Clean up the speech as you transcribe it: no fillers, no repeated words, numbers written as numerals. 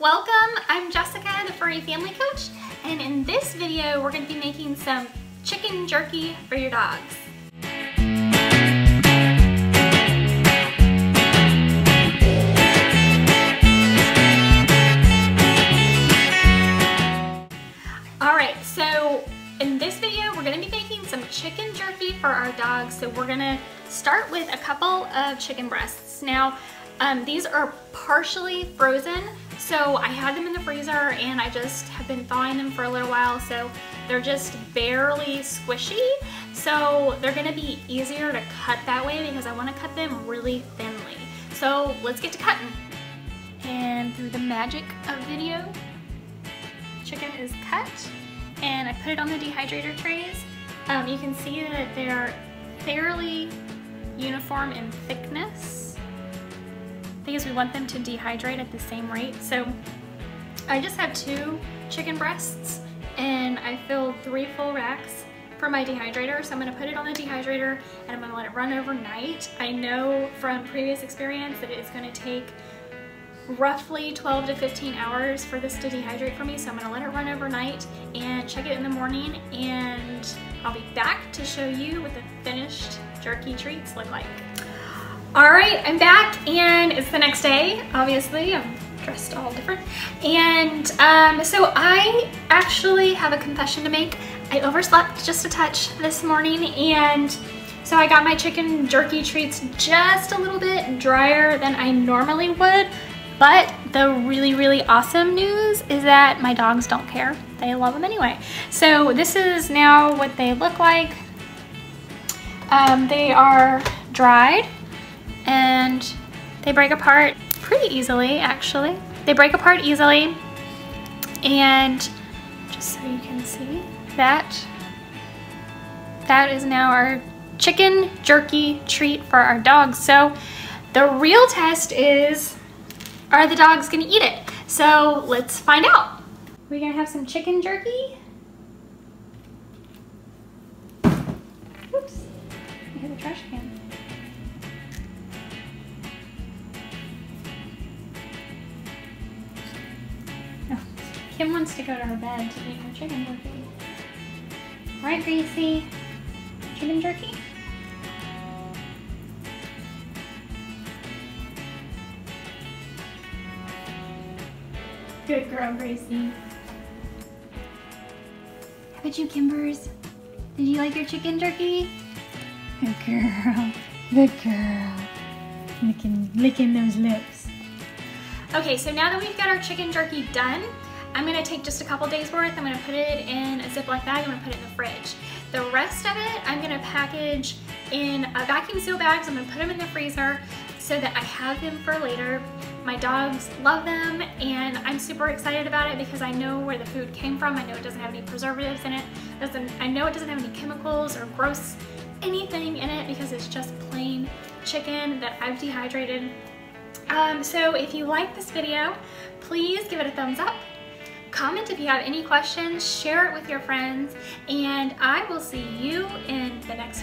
Welcome, I'm Jessica, the Furry Family Coach, and in this video we're going to be making some chicken jerky for your dogs. Alright, so in this video we're going to be making some chicken jerky for our dogs. So we're going to start with a couple of chicken breasts. Now, these are partially frozen, so I had them in the freezer and I just have been thawing them for a little while, so they're just barely squishy. So they're gonna be easier to cut that way because I wanna cut them really thinly. So let's get to cutting. And through the magic of video, chicken is cut and I put it on the dehydrator trays. You can see that they're fairly uniform in thickness, because we want them to dehydrate at the same rate. So I just have two chicken breasts and I filled three full racks for my dehydrator. So I'm gonna put it on the dehydrator and I'm gonna let it run overnight. I know from previous experience that it's gonna take roughly 12 to 15 hours for this to dehydrate for me. So I'm gonna let it run overnight and check it in the morning, and I'll be back to show you what the finished jerky treats look like. All right, I'm back, and it's the next day. Obviously, I'm dressed all different. And so I actually have a confession to make. I overslept just a touch this morning, and so I got my chicken jerky treats just a little bit drier than I normally would. But the really, really awesome news is that my dogs don't care. They love them anyway. So this is now what they look like. They are dried, and they break apart pretty easily, actually. They break apart easily, and just so you can see, that is now our chicken jerky treat for our dogs. So the real test is, are the dogs gonna eat it? So let's find out. We're gonna have some chicken jerky. Oops, I hit the trash can. Kim wants to go to her bed to make her chicken jerky. Alright, Gracie, chicken jerky? Good girl, Gracie. How about you, Kimbers? Did you like your chicken jerky? Good girl, good girl. Licking those lips. Okay, so now that we've got our chicken jerky done, I'm gonna take just a couple days worth. I'm gonna put it in a Ziploc bag. I'm gonna put it in the fridge. The rest of it, I'm gonna package in a vacuum seal bag. So I'm gonna put them in the freezer so that I have them for later. My dogs love them, and I'm super excited about it because I know where the food came from. I know it doesn't have any preservatives in it. I know it doesn't have any chemicals or gross anything in it because it's just plain chicken that I've dehydrated. So if you like this video, please give it a thumbs up. Comment if you have any questions, share it with your friends, and I will see you in the next